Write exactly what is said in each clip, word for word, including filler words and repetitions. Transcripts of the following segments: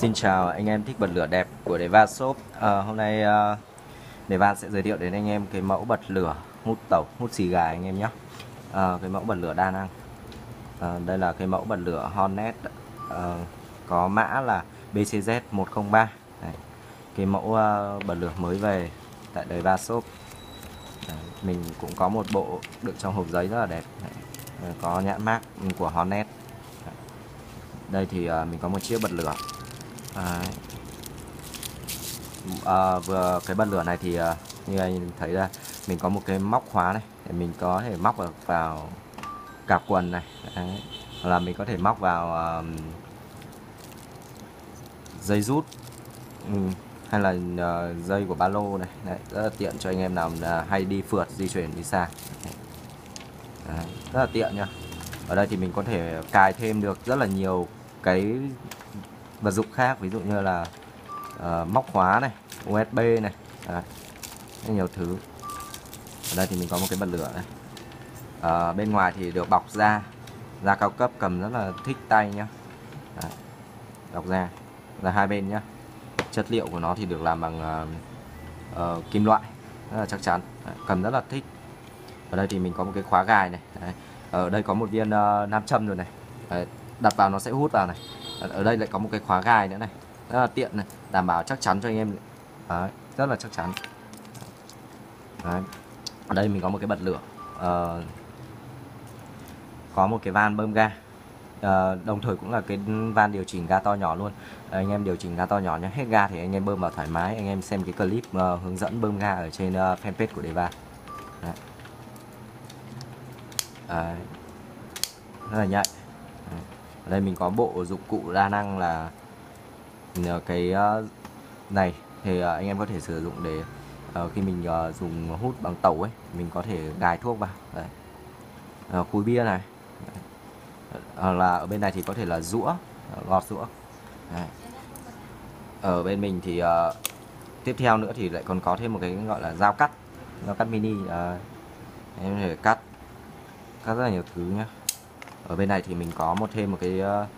Xin chào anh em thích bật lửa đẹp của Deva Shop. À, hôm nay uh, Deva sẽ giới thiệu đến anh em cái mẫu bật lửa hút tẩu, hút xì gà anh em nhé. À, cái mẫu bật lửa đa năng. À, đây là cái mẫu bật lửa Honest, à, có mã là B C Z một không ba. Đấy, cái mẫu uh, bật lửa mới về tại Deva Shop. Đấy, mình cũng có một bộ đựng trong hộp giấy rất là đẹp. Đấy, có nhãn mác của Honest. Đấy, đây thì uh, mình có một chiếc bật lửa. À, à, vừa cái bật lửa này thì à, như anh thấy là mình có một cái móc khóa này để mình có thể móc được vào cạp quần này. Đấy, hoặc là mình có thể móc vào à, dây rút, ừ, hay là à, dây của ba lô này. Đấy, rất là tiện cho anh em nào à, hay đi phượt, di chuyển đi xa. Đấy, rất là tiện nha. Ở đây thì mình có thể cài thêm được rất là nhiều cái vật dụng khác, ví dụ như là uh, móc khóa này, U S B này, à, nhiều thứ. Ở đây thì mình có một cái bật lửa này. À, bên ngoài thì được bọc da, da cao cấp, cầm rất là thích tay nhá. À, bọc da ra hai bên nhá. Chất liệu của nó thì được làm bằng uh, uh, kim loại, rất là chắc chắn. À, cầm rất là thích. Ở đây thì mình có một cái khóa gài này. À, ở đây có một viên uh, nam châm rồi này. À, đặt vào nó sẽ hút vào này. Ở đây lại có một cái khóa gai nữa này, rất là tiện này, đảm bảo chắc chắn cho anh em. Đấy, rất là chắc chắn. Đấy, ở đây mình có một cái bật lửa, à, có một cái van bơm ga, à, đồng thời cũng là cái van điều chỉnh ga to nhỏ luôn. À, anh em điều chỉnh ga to nhỏ nhé, hết ga thì anh em bơm vào thoải mái. Anh em xem cái clip uh, hướng dẫn bơm ga ở trên uh, fanpage của Deva. Đấy. Đấy, rất là nhạy. Ở đây mình có bộ dụng cụ đa năng là cái này thì anh em có thể sử dụng để khi mình dùng hút bằng tẩu ấy, mình có thể gài thuốc vào. Đấy, khui bia này. Đấy, hoặc là ở bên này thì có thể là rũa, gọt rũa. Đấy, ở bên mình thì tiếp theo nữa thì lại còn có thêm một cái gọi là dao cắt, dao cắt mini. Đấy, em có thể cắt cắt rất là nhiều thứ nhé. Ở bên này thì mình có một thêm một cái uh,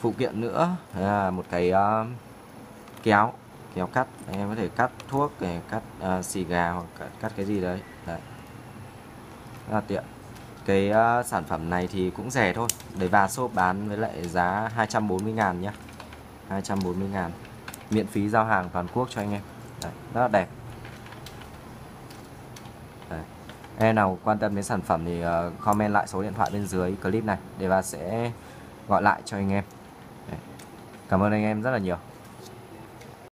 phụ kiện nữa, à, một cái uh, kéo kéo cắt. Anh em có thể cắt thuốc, để cắt uh, xì gà hoặc cắt, cắt cái gì đấy. Đấy, rất là tiện. Cái uh, sản phẩm này thì cũng rẻ thôi, Deva Shop bán với lại giá hai trăm bốn mươi ngàn nhé, hai trăm bốn mươi ngàn, miễn phí giao hàng toàn quốc cho anh em. Đấy, rất là đẹp. Em nào quan tâm đến sản phẩm thì comment lại số điện thoại bên dưới clip này, Deva sẽ gọi lại cho anh em. Cảm ơn anh em rất là nhiều.